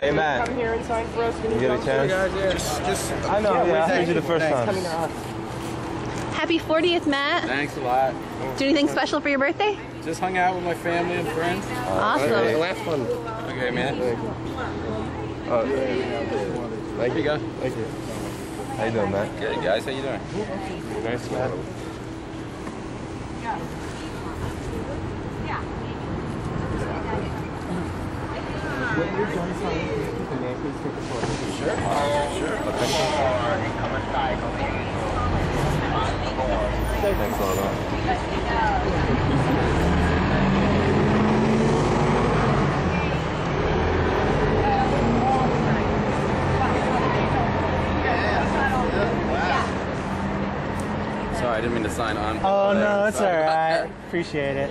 Hey, Matt. Come here and sign for us. Can you get a chance? Guys, yeah. Just I know, yeah. I heard you the first time. Happy 40th, Matt. Thanks a lot. Do anything special for your birthday? Just hung out with my family and friends. Awesome. Okay, last one. Okay, man. Thank you, guys. Thank you. How you doing, Matt? Good, guys. How you doing? Nice, Matt. When you're done signing, can I please take a photo? Sure. Sure. Okay. Thanks a lot. Sorry, I didn't mean to sign on. Oh, no, it's alright. Appreciate it.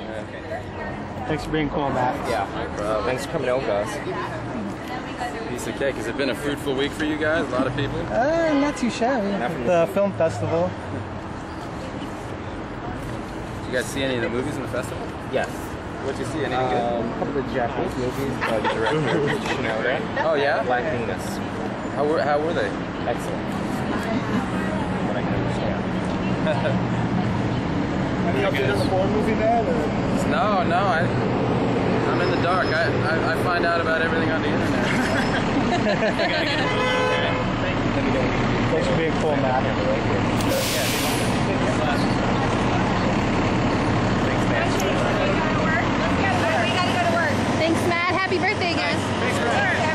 Thanks for being cool, Matt. Yeah, bro. Thanks for coming over, guys. Piece of cake. Has it been a fruitful week for you guys? A lot of people? Not too shabby. The film festival. Did you guys see any of the movies in the festival? Yes. What did you see? Anything good? A couple of Japanese movies by the director, you know, right? Oh, yeah? Black Venus. How were they? Excellent. What I can understand. Have you done a foreign movie then? No, no. I'm in the dark. I find out about everything on the internet. Thanks for being cool, Matt. Thanks, Matt. Happy birthday again. Thanks, Matt.